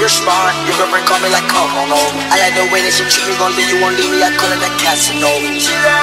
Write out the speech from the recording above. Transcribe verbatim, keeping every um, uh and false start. your spot. Your girlfriend call me like, oh no. I like the way that she treat me, gon' leave you, won't leave me. I call it that Casanova.